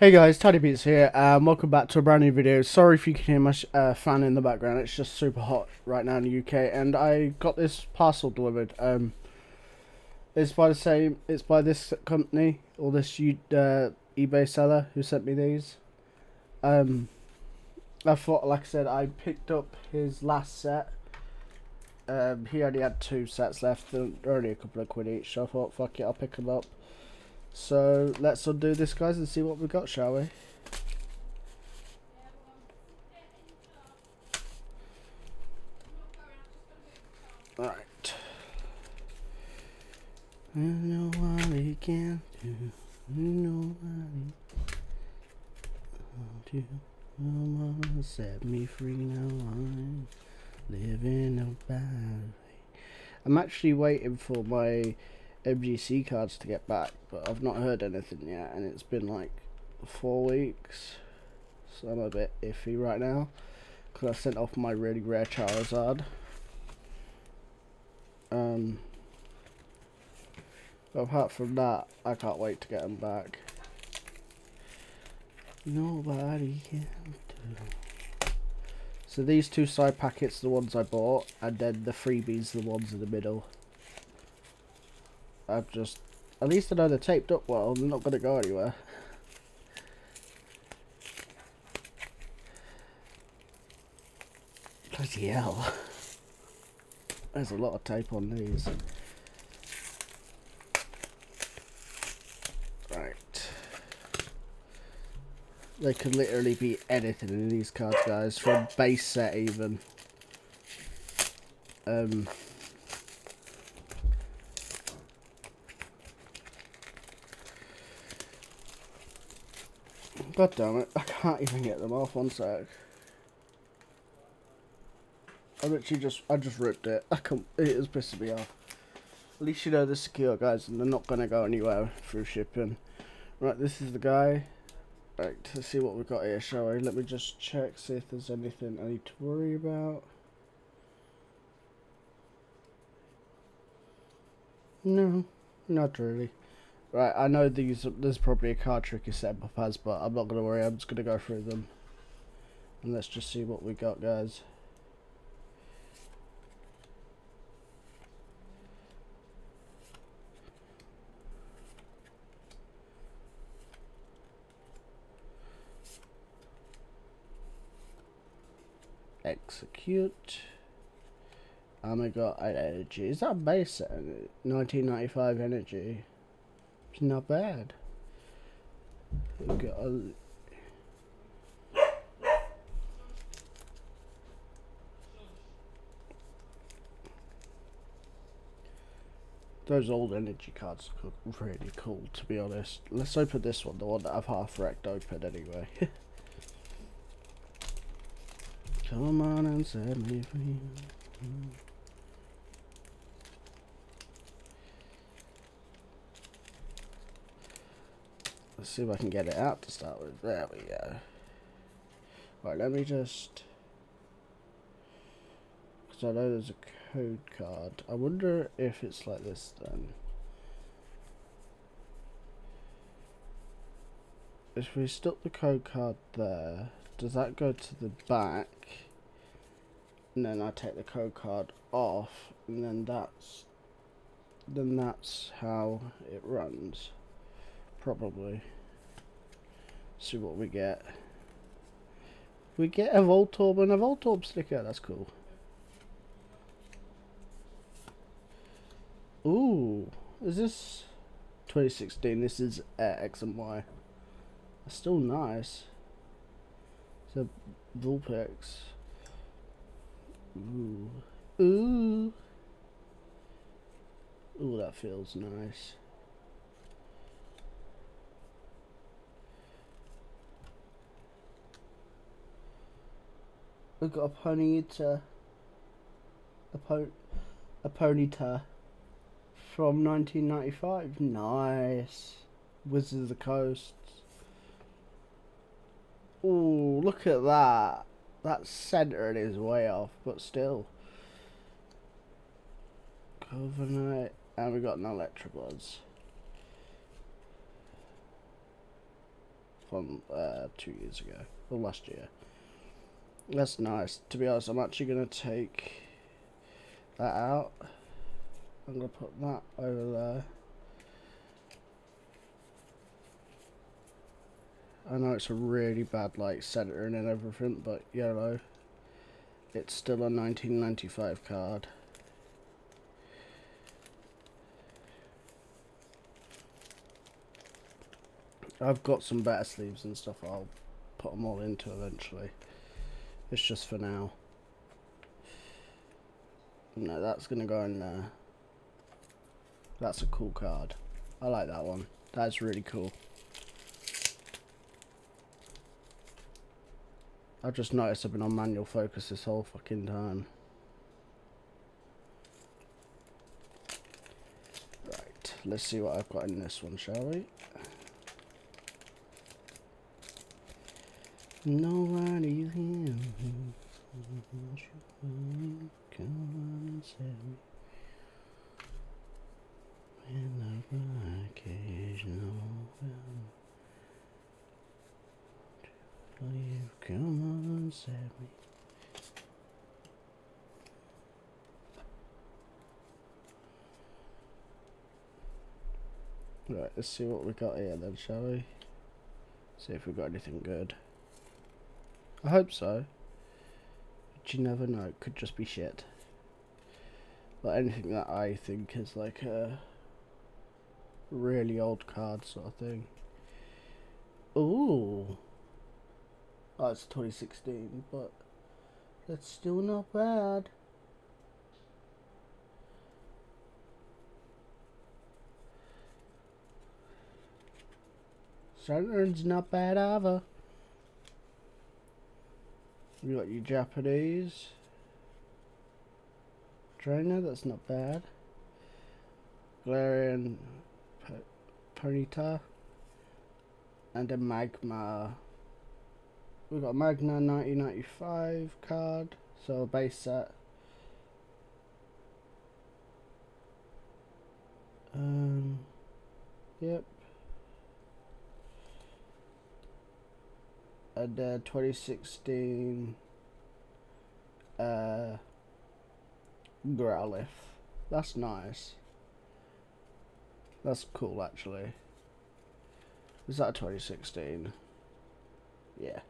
Hey guys, TidyBeats here, welcome back to a brand new video. Sorry if you can hear my fan in the background, it's just super hot right now in the UK, and I got this parcel delivered. It's by this company, or this eBay seller who sent me these. I thought, like I said, I picked up his last set. He only had two sets left, only a couple of quid each, so I thought, fuck it, I'll pick them up. So let's undo this, guys, and see what we got, shall we? All right. You know what he can do. You know what he can do. Set me free now. I'm living a bad way. I'm actually waiting for my MGC cards to get back, but I've not heard anything yet, and it's been like 4 weeks, so I'm a bit iffy right now because I sent off my really rare Charizard. But apart from that, I can't wait to get them back. Nobody can do. So these two side packets are the ones I bought, and then the freebies are the ones in the middle. I've just, at least I know they're taped up well, they're not going to go anywhere. Bloody hell. There's a lot of tape on these. Right. There could literally be anything in these cards, guys, from base set even. God damn it, I can't even get them off, one sec. I just ripped it. It was pissing me off. At least you know they're secure, guys, and they're not gonna go anywhere through shipping. Right, this is the guy. Right, let's see what we've got here, shall we? Let me just check, see if there's anything I need to worry about. No, not really. Right, I know these, there's probably a card trick you set up as, but I'm not going to worry, I'm just going to go through them. And let's just see what we got, guys. Execute. And we got an energy. Is that a base set? 1995 energy. It's not bad. We got a those old energy cards look really cool, to be honest. Let's open this one, the one that I've half racked open anyway. Come on and set me free. Let's see if I can get it out to start with. There we go. Right, let me just, because I know there's a code card. I wonder if it's like this then. If we stuck the code card there, does that go to the back? And then I take the code card off, and then that's how it runs. Probably. See what we get. We get a Voltorb and a Voltorb sticker. That's cool. Ooh, is this 2016? This is X and Y. That's still nice. It's a Vulpix. Ooh, ooh, ooh. That feels nice. We've got a Ponyta, a Ponyta from 1995. Nice. Wizards of the Coast. Oh, look at that. That centering is way off, but still. Covenant, and we got an Electrobloods. from 2 years ago, or last year. That's nice. To be honest, I'm actually going to take that out. I'm going to put that over there. I know it's a really bad, like, centering and everything, but YOLO. It's still a 1995 card. I've got some better sleeves and stuff I'll put them all into eventually. It's just for now. No, that's going to go in there. That's a cool card. I like that one. That's really cool. I've just noticed I've been on manual focus this whole fucking time. Right, let's see what I've got in this one, shall we? Nobody's here. Come on and save me. When the occasional will you come on and save me? Right, let's see what we got here then, shall we? See if we've got anything good. I hope so, but you never know, it could just be shit. But anything that I think is like a really old card sort of thing. Ooh, oh, it's 2016, but that's still not bad. Saturn's not bad either. You got your Japanese trainer, that's not bad. Galarian Ponyta and a Magma. We've got a Magna 1995 card, so a base set. Yep. And 2016 Growlithe. That's nice. That's cool, actually. Is that 2016? Yeah.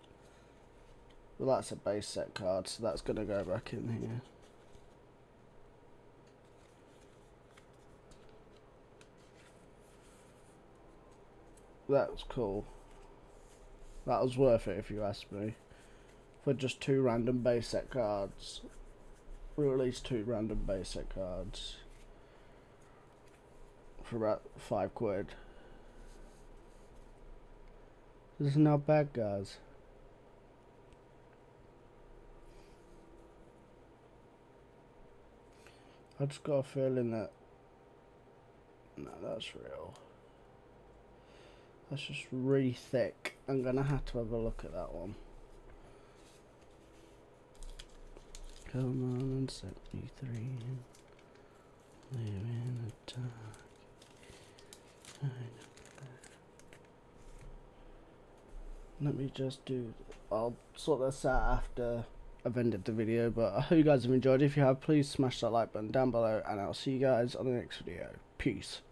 Well, that's a base set card, so that's going to go back in here. That's cool. That was worth it, if you ask me. For just two random base set cards. We released two random base set cards for about £5. This is not bad, guys. I just got a feeling that no, that's real. That's just really thick. I'm gonna have to have a look at that one. Come on and set me three in. Live in the dark. I know that. Let me just do. I'll sort this out after I've ended the video, but I hope you guys have enjoyed. If you have, please smash that like button down below, and I'll see you guys on the next video. Peace.